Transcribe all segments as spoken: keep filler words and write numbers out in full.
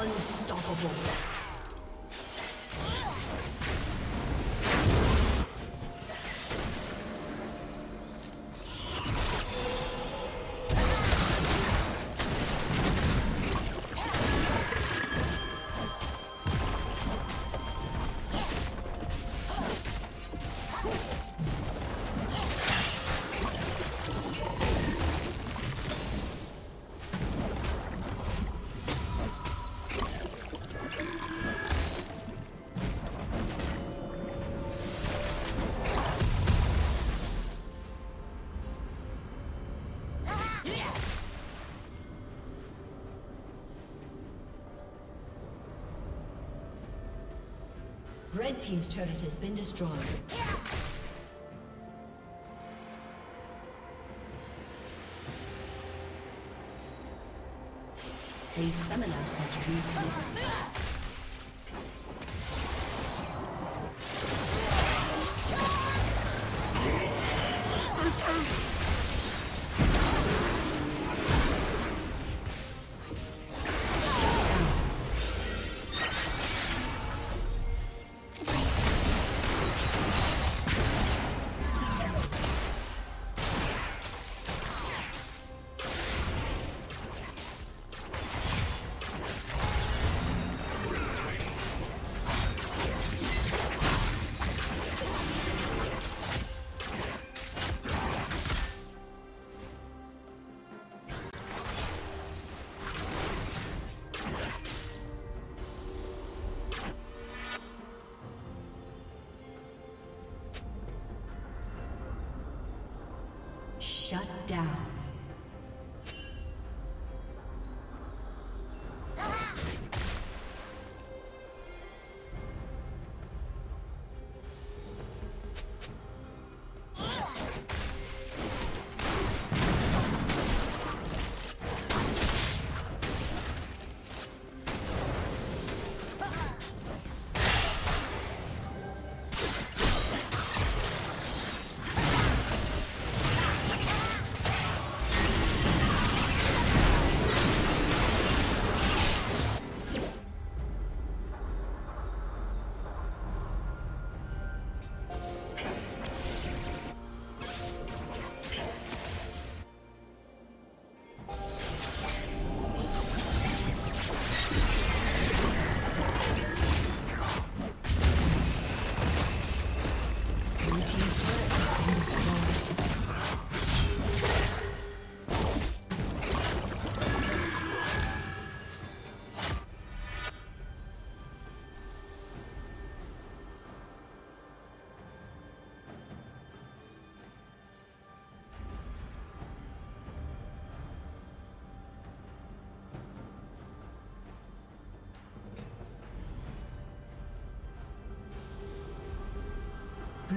Unstoppable. Red team's turret has been destroyed. Yeah. A summoner has reconnected. Shut down.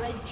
Red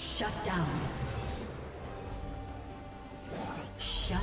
Shut down. Shut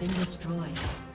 Been destroyed.